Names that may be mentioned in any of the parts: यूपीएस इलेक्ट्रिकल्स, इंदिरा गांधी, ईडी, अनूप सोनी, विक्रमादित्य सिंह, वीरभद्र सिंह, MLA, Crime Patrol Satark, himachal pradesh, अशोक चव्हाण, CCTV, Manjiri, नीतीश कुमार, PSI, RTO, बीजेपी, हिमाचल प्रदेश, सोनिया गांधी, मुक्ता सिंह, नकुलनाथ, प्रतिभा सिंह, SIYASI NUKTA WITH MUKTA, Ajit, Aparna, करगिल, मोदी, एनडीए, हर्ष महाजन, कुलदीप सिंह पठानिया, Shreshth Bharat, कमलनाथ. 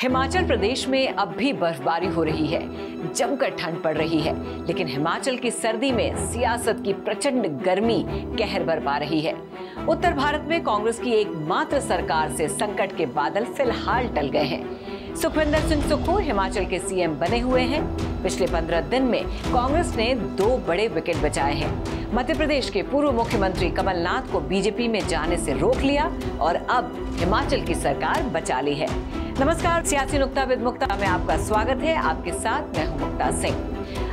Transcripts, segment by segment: हिमाचल प्रदेश में अब भी बर्फबारी हो रही है, जमकर ठंड पड़ रही है, लेकिन हिमाचल की सर्दी में सियासत की प्रचंड गर्मी कहर बरपा रही है। उत्तर भारत में कांग्रेस की एकमात्र सरकार से संकट के बादल फिलहाल टल गए हैं। सुखविंदर सिंह सुक्खू हिमाचल के सीएम बने हुए हैं। पिछले 15 दिन में कांग्रेस ने 2 बड़े विकेट बचाए हैं। मध्य प्रदेश के पूर्व मुख्यमंत्री कमलनाथ को बीजेपी में जाने से रोक लिया और अब हिमाचल की सरकार बचा ली है। नमस्कार, सियासी नुक्ता विद मुक्ता में आपका स्वागत है। आपके साथ मैं हूं मुक्ता सिंह।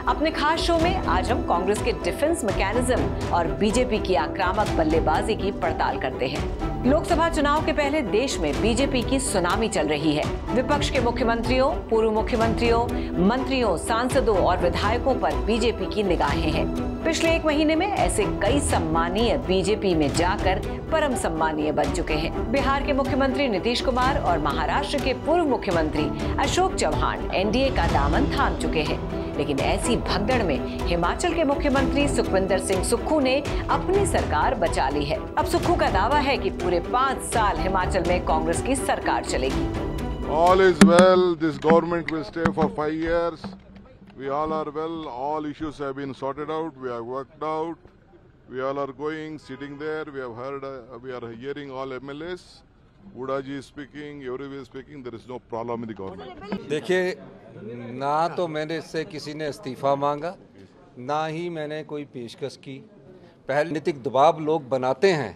अपने खास शो में आज हम कांग्रेस के डिफेंस मैकेनिज्म और बीजेपी की आक्रामक बल्लेबाजी की पड़ताल करते हैं। लोकसभा चुनाव के पहले देश में बीजेपी की सुनामी चल रही है। विपक्ष के मुख्यमंत्रियों, पूर्व मुख्यमंत्रियों, मंत्रियों, सांसदों और विधायकों पर बीजेपी की निगाहें हैं। पिछले 1 महीने में ऐसे कई सम्मानीय बीजेपी में जाकर परम सम्मानीय बन चुके हैं। बिहार के मुख्यमंत्री नीतीश कुमार और महाराष्ट्र के पूर्व मुख्यमंत्री अशोक चव्हाण एनडीए का दामन थाम चुके हैं, लेकिन ऐसी भगदड़ में हिमाचल के मुख्यमंत्री सुखविंदर सिंह सुक्खू ने अपनी सरकार बचा ली है। अब सुक्खू का दावा है कि पूरे 5 साल हिमाचल में कांग्रेस की सरकार चलेगी। All is well, this government will stay for 5 years. We all are well, all issues have been sorted out, we have worked out, we all are going sitting there, we have heard, we are hearing all MLAs, Hooda ji speaking, everywhere speaking, there is no problem in the government. देखिए, ना तो मैंने इससे किसी ने इस्तीफा मांगा, ना ही मैंने कोई पेशकश की। पहले नीतिक दबाव लोग बनाते हैं,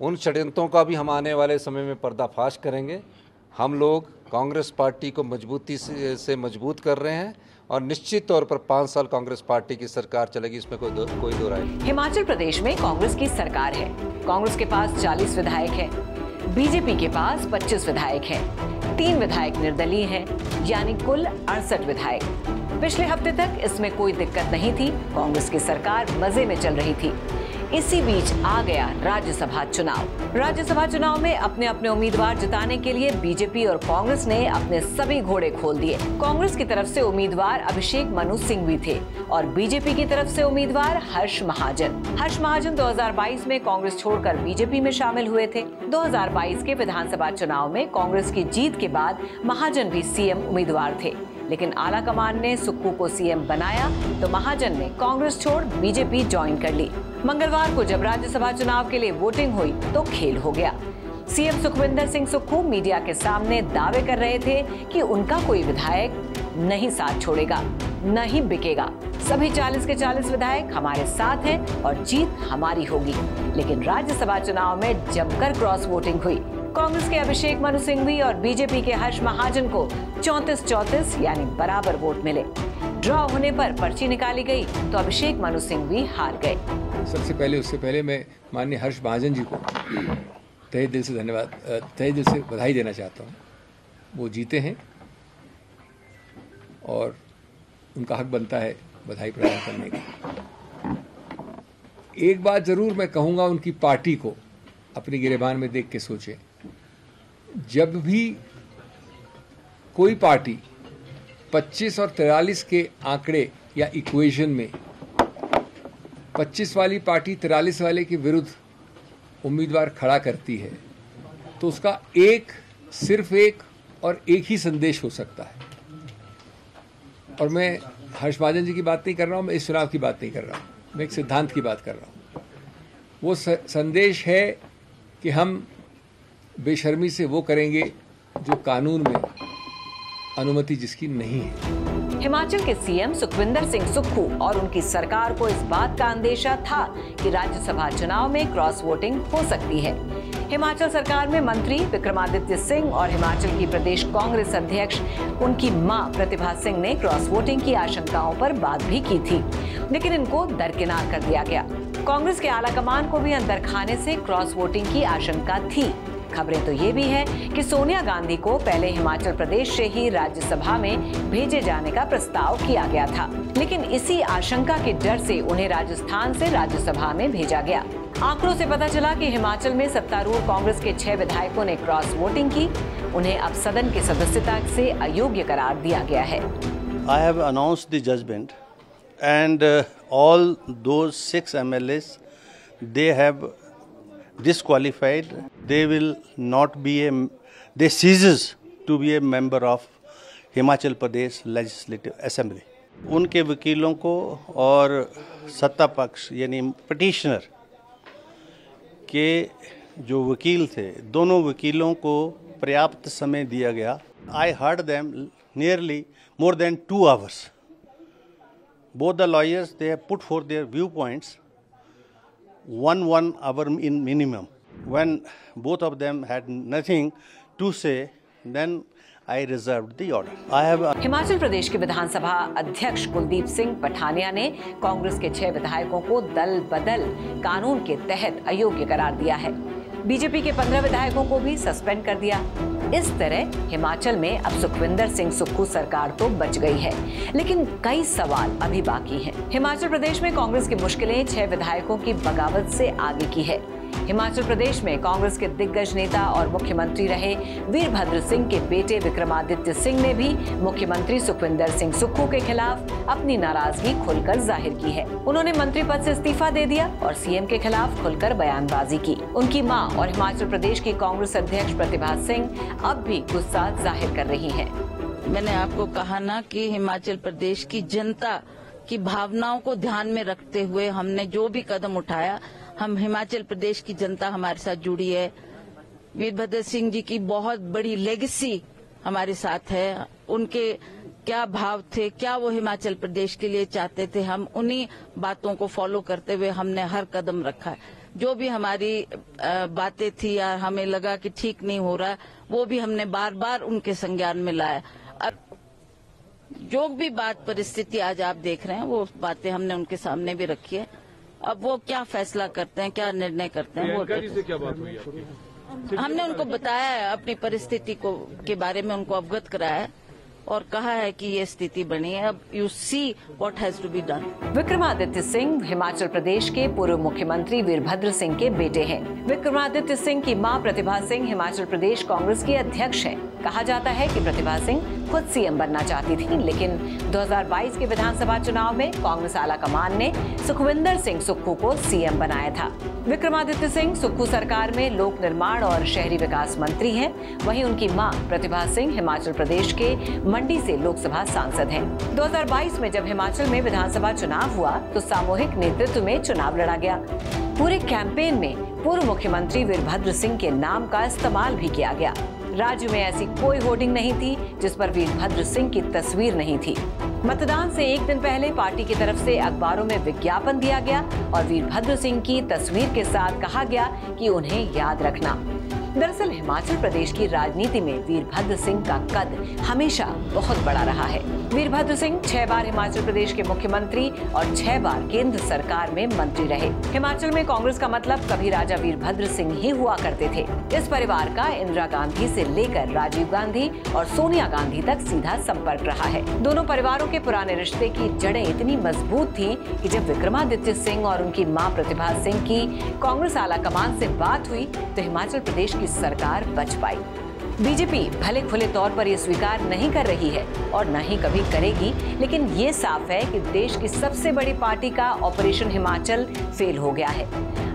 उन षड्यंत्रों का भी हम आने वाले समय में पर्दाफाश करेंगे। हम लोग कांग्रेस पार्टी को मजबूती से मजबूत कर रहे हैं और निश्चित तौर पर 5 साल कांग्रेस पार्टी की सरकार चलेगी, इसमें कोई दो राय नहीं। हिमाचल प्रदेश में कांग्रेस की सरकार है। कांग्रेस के पास 40 विधायक हैं, बीजेपी के पास 25 विधायक हैं, 3 विधायक निर्दलीय हैं, यानी कुल 68 विधायक। पिछले हफ्ते तक इसमें कोई दिक्कत नहीं थी, कांग्रेस की सरकार मजे में चल रही थी। इसी बीच आ गया राज्यसभा चुनाव। राज्यसभा चुनाव में अपने अपने उम्मीदवार जिताने के लिए बीजेपी और कांग्रेस ने अपने सभी घोड़े खोल दिए। कांग्रेस की तरफ से उम्मीदवार अभिषेक मनु सिंघवी थे और बीजेपी की तरफ से उम्मीदवार हर्ष महाजन। हर्ष महाजन 2022 में कांग्रेस छोड़कर बीजेपी में शामिल हुए थे। 2022 के विधानसभा चुनाव में कांग्रेस की जीत के बाद महाजन भी सीएम उम्मीदवार थे, लेकिन आला कमान ने सुक्खू को सीएम बनाया तो महाजन ने कांग्रेस छोड़ बीजेपी ज्वाइन कर ली। मंगलवार को जब राज्यसभा चुनाव के लिए वोटिंग हुई तो खेल हो गया। सीएम सुखविंदर सिंह सुक्खू मीडिया के सामने दावे कर रहे थे कि उनका कोई विधायक नहीं साथ छोड़ेगा, न ही बिकेगा। सभी 40 के 40 विधायक हमारे साथ हैं और जीत हमारी होगी। लेकिन राज्यसभा चुनाव में जमकर क्रॉस वोटिंग हुई। कांग्रेस के अभिषेक मनु सिंघवी और बीजेपी के हर्ष महाजन को 34-34 यानी बराबर वोट मिले। ड्रॉ होने पर पर्ची निकाली गई तो अभिषेक मनु सिंघवी हार गए। उससे पहले मैं माननीय हर्ष महाजन जी को तहे दिल से बधाई देना चाहता हूँ। वो जीते हैं और उनका हक बनता है बधाई प्रदान करने की। एक बात जरूर मैं कहूँगा, उनकी पार्टी को अपनी गिरेबान में देख के सोचे। जब भी कोई पार्टी 25 और 43 के आंकड़े या इक्वेशन में 25 वाली पार्टी 43 वाले के विरुद्ध उम्मीदवार खड़ा करती है तो उसका सिर्फ एक ही संदेश हो सकता है। और मैं हर्ष महाजन जी की बात नहीं कर रहा हूँ, मैं इस चुनाव की बात नहीं कर रहा हूँ, मैं एक सिद्धांत की बात कर रहा हूँ। वो संदेश है कि हम बेशर्मी से वो करेंगे जो कानून में अनुमति जिसकी नहीं है। हिमाचल के सीएम सुखविंदर सिंह सुक्खू और उनकी सरकार को इस बात का अंदेशा था कि राज्यसभा चुनाव में क्रॉस वोटिंग हो सकती है। हिमाचल सरकार में मंत्री विक्रमादित्य सिंह और हिमाचल की प्रदेश कांग्रेस अध्यक्ष उनकी मां प्रतिभा सिंह ने क्रॉस वोटिंग की आशंकाओं पर बात भी की थी, लेकिन इनको दरकिनार कर दिया गया। कांग्रेस के आला कमान को भी अंदर खाने से क्रॉस वोटिंग की आशंका थी। खबरें तो ये भी हैं कि सोनिया गांधी को पहले हिमाचल प्रदेश से ही राज्यसभा में भेजे जाने का प्रस्ताव किया गया था, लेकिन इसी आशंका के डर से उन्हें राजस्थान से राज्यसभा में भेजा गया। आंकड़ों से पता चला कि हिमाचल में सत्तारूढ़ कांग्रेस के 6 विधायकों ने क्रॉस वोटिंग की। उन्हें अब सदन की सदस्यता से अयोग्य करार दिया गया है। I have announced the judgement and all those 6 MLAs they have disqualified. They will not be a, they ceases to be a member of Himachal Pradesh Legislative Assembly. उनके वकीलों को और सत्ता पक्ष यानी पटिशनर के जो वकील थे, दोनों वकीलों को पर्याप्त समय दिया गया. I heard them nearly more than 2 hours. Both the lawyers, they have put forth their viewpoints. One hour in minimum. When both of them had nothing to say, then I reserved the order. हिमाचल प्रदेश के विधानसभा अध्यक्ष कुलदीप सिंह पठानिया ने कांग्रेस के 6 विधायकों को दल बदल कानून के तहत अयोग्य करार दिया है. बीजेपी के 15 विधायकों को भी सस्पेंड कर दिया. इस तरह हिमाचल में अब सुखविंदर सिंह सुक्खू सरकार तो बच गई है, लेकिन कई सवाल अभी बाकी हैं. हिमाचल प्रदेश में कांग्रेस की मुश्किलें 6 विधायकों की बगावत से आगे की है. हिमाचल प्रदेश में कांग्रेस के दिग्गज नेता और मुख्यमंत्री रहे वीरभद्र सिंह के बेटे विक्रमादित्य सिंह ने भी मुख्यमंत्री सुखविंदर सिंह सुक्खू के खिलाफ अपनी नाराजगी खुलकर जाहिर की है. उन्होंने मंत्री पद से इस्तीफा दे दिया और सीएम के खिलाफ खुलकर बयानबाजी की. उनकी मां और हिमाचल प्रदेश की कांग्रेस अध्यक्ष प्रतिभा सिंह अब भी गुस्सा जाहिर कर रही है. मैंने आपको कहा न कि हिमाचल प्रदेश की जनता की भावनाओं को ध्यान में रखते हुए हमने जो भी कदम उठाया, हम हिमाचल प्रदेश की जनता हमारे साथ जुड़ी है. वीरभद्र सिंह जी की बहुत बड़ी लेगेसी हमारे साथ है. उनके क्या भाव थे, क्या वो हिमाचल प्रदेश के लिए चाहते थे, हम उन्हीं बातों को फॉलो करते हुए हमने हर कदम रखा. जो भी हमारी बातें थी या हमें लगा कि ठीक नहीं हो रहा, वो भी हमने बार बार उनके संज्ञान में लाया. अब जो भी बात परिस्थिति आज आप देख रहे हैं, वो बातें हमने उनके सामने भी रखी है. अब वो क्या फैसला करते हैं, क्या निर्णय करते हैं, वो से क्या बात हुई आपकी? हमने उनको बताया है, अपनी परिस्थिति को के बारे में उनको अवगत कराया है और कहा है कि ये स्थिति बनी है. अब you see what has to be done. विक्रमादित्य सिंह हिमाचल प्रदेश के पूर्व मुख्यमंत्री वीरभद्र सिंह के बेटे हैं. विक्रमादित्य सिंह की मां प्रतिभा सिंह हिमाचल प्रदेश कांग्रेस की अध्यक्ष हैं. कहा जाता है कि प्रतिभा सिंह खुद सीएम बनना चाहती थी, लेकिन 2022 के विधानसभा चुनाव में कांग्रेस आला कमान ने सुखविंदर सिंह सुक्खू को सीएम बनाया था. विक्रमादित्य सिंह सुक्खू सरकार में लोक निर्माण और शहरी विकास मंत्री हैं, वहीं उनकी मां प्रतिभा सिंह हिमाचल प्रदेश के मंडी से लोकसभा सांसद हैं. 2022 में जब हिमाचल में विधानसभा चुनाव हुआ तो सामूहिक नेतृत्व में चुनाव लड़ा गया. पूरे कैंपेन में पूर्व मुख्यमंत्री वीरभद्र सिंह के नाम का इस्तेमाल भी किया गया. राज्य में ऐसी कोई होर्डिंग नहीं थी जिस पर वीरभद्र सिंह की तस्वीर नहीं थी. मतदान से एक दिन पहले पार्टी की तरफ से अखबारों में विज्ञापन दिया गया और वीरभद्र सिंह की तस्वीर के साथ कहा गया कि उन्हें याद रखना. दरअसल हिमाचल प्रदेश की राजनीति में वीरभद्र सिंह का कद हमेशा बहुत बड़ा रहा है. वीरभद्र सिंह 6 बार हिमाचल प्रदेश के मुख्यमंत्री और 6 बार केंद्र सरकार में मंत्री रहे. हिमाचल में कांग्रेस का मतलब कभी राजा वीरभद्र सिंह ही हुआ करते थे. इस परिवार का इंदिरा गांधी से लेकर राजीव गांधी और सोनिया गांधी तक सीधा संपर्क रहा है. दोनों परिवारों के पुराने रिश्ते की जड़ें इतनी मजबूत थी कि जब विक्रमादित्य सिंह और उनकी मां प्रतिभा सिंह की कांग्रेस आला कमान से बात हुई तो हिमाचल प्रदेश की सरकार बच पाई. बीजेपी भले खुले तौर पर ये स्वीकार नहीं कर रही है और न ही कभी करेगी, लेकिन ये साफ है कि देश की सबसे बड़ी पार्टी का ऑपरेशन हिमाचल फेल हो गया है.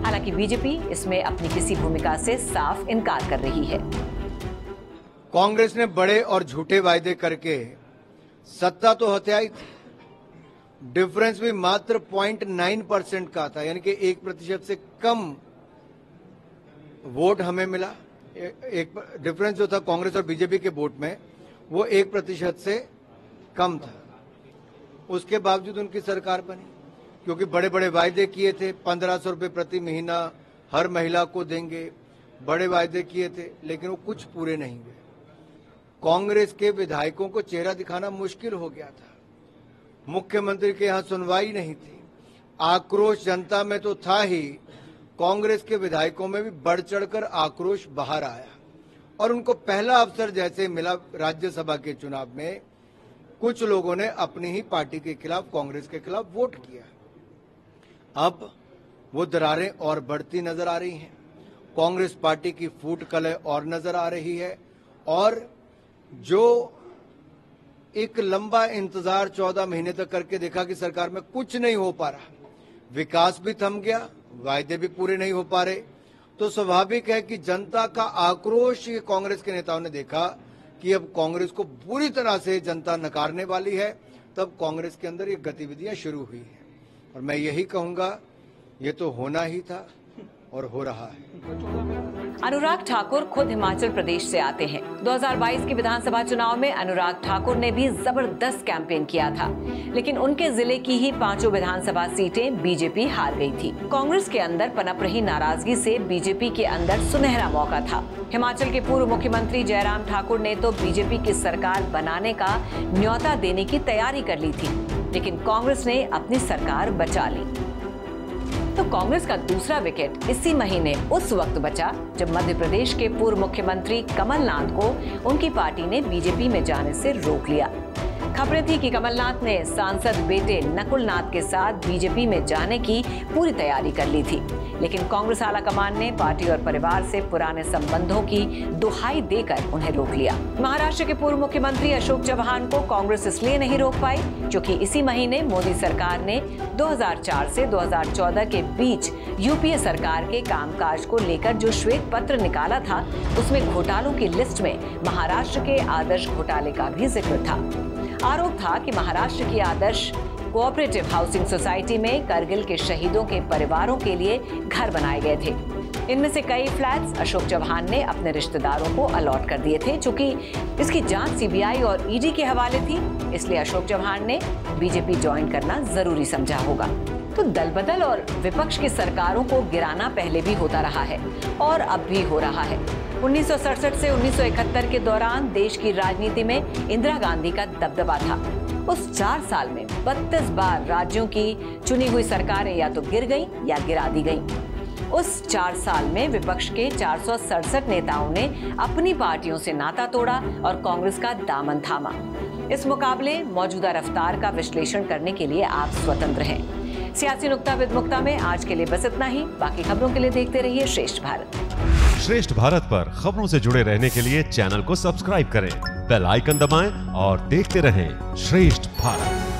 हालांकि बीजेपी इसमें अपनी किसी भूमिका से साफ इनकार कर रही है. कांग्रेस ने बड़े और झूठे वायदे करके सत्ता तो हत्याई थी. डिफरेंस भी मात्र 0.9% का था, यानी कि 1% से कम वोट हमें मिला. एक डिफरेंस जो था कांग्रेस और बीजेपी के वोट में, वो 1% से कम था. उसके बावजूद उनकी सरकार बनी, क्योंकि बड़े बड़े वायदे किए थे. 1500 रुपये प्रति महीना हर महिला को देंगे, बड़े वायदे किए थे, लेकिन वो कुछ पूरे नहीं हुए. कांग्रेस के विधायकों को चेहरा दिखाना मुश्किल हो गया था. मुख्यमंत्री के यहाँ सुनवाई नहीं थी. आक्रोश जनता में तो था ही, कांग्रेस के विधायकों में भी बढ़ चढ़कर आक्रोश बाहर आया और उनको पहला अवसर जैसे मिला राज्यसभा के चुनाव में, कुछ लोगों ने अपनी ही पार्टी के खिलाफ, कांग्रेस के खिलाफ वोट किया. अब वो दरारें और बढ़ती नजर आ रही हैं. कांग्रेस पार्टी की फूट कलह और नजर आ रही है और जो एक लंबा इंतजार 14 महीने तक करके देखा कि सरकार में कुछ नहीं हो पा रहा, विकास भी थम गया, वायदे भी पूरे नहीं हो पा रहे, तो स्वाभाविक है कि जनता का आक्रोश कांग्रेस के नेताओं ने देखा कि अब कांग्रेस को पूरी तरह से जनता नकारने वाली है, तब कांग्रेस के अंदर ये गतिविधियां शुरू हुई हैं। और मैं यही कहूंगा, ये तो होना ही था और हो रहा है। अनुराग ठाकुर खुद हिमाचल प्रदेश से आते हैं। 2022 के विधानसभा चुनाव में अनुराग ठाकुर ने भी जबरदस्त कैंपेन किया था, लेकिन उनके जिले की ही 5 विधानसभा सीटें बीजेपी हार गई थी। कांग्रेस के अंदर पनप रही नाराजगी से बीजेपी के अंदर सुनहरा मौका था। हिमाचल के पूर्व मुख्यमंत्री जयराम ठाकुर ने तो बीजेपी की सरकार बनाने का न्योता देने की तैयारी कर ली थी, लेकिन कांग्रेस ने अपनी सरकार बचा ली। तो कांग्रेस का दूसरा विकेट इसी महीने उस वक्त बचा जब मध्य प्रदेश के पूर्व मुख्यमंत्री कमलनाथ को उनकी पार्टी ने बीजेपी में जाने से रोक लिया। खबरें थी कि कमलनाथ ने सांसद बेटे नकुलनाथ के साथ बीजेपी में जाने की पूरी तैयारी कर ली थी, लेकिन कांग्रेस आला कमान ने पार्टी और परिवार से पुराने संबंधों की दुहाई देकर उन्हें रोक लिया। महाराष्ट्र के पूर्व मुख्यमंत्री अशोक चव्हाण को कांग्रेस इसलिए नहीं रोक पाई क्योंकि इसी महीने मोदी सरकार ने 2004 से 2014 के बीच यूपीए सरकार के कामकाज को लेकर जो श्वेत पत्र निकाला था, उसमें घोटालों की लिस्ट में महाराष्ट्र के आदर्श घोटाले का भी जिक्र था। आरोप था कि महाराष्ट्र की आदर्श कोऑपरेटिव हाउसिंग सोसाइटी में करगिल के शहीदों के परिवारों के लिए घर बनाए गए थे। इनमें से कई फ्लैट्स अशोक चव्हाण ने अपने रिश्तेदारों को अलॉट कर दिए थे। चूंकि इसकी जांच सीबीआई और ईडी के हवाले थी, इसलिए अशोक चव्हाण ने बीजेपी ज्वाइन करना जरूरी समझा होगा। तो दल बदल और विपक्ष की सरकारों को गिराना पहले भी होता रहा है और अब भी हो रहा है। 1967 से 1971 के दौरान देश की राजनीति में इंदिरा गांधी का दबदबा था। उस 4 साल में 32 बार राज्यों की चुनी हुई सरकारें या तो गिर गईं या गिरा दी गईं। उस 4 साल में विपक्ष के 467 नेताओं ने अपनी पार्टियों से नाता तोड़ा और कांग्रेस का दामन थामा। इस मुकाबले मौजूदा रफ्तार का विश्लेषण करने के लिए आप स्वतंत्र हैं। सियासी नुक्ता विद मुक्ता में आज के लिए बस इतना ही। बाकी खबरों के लिए देखते रहिए श्रेष्ठ भारत। श्रेष्ठ भारत पर खबरों से जुड़े रहने के लिए चैनल को सब्सक्राइब करें, बेल आइकन दबाएं और देखते रहें श्रेष्ठ भारत।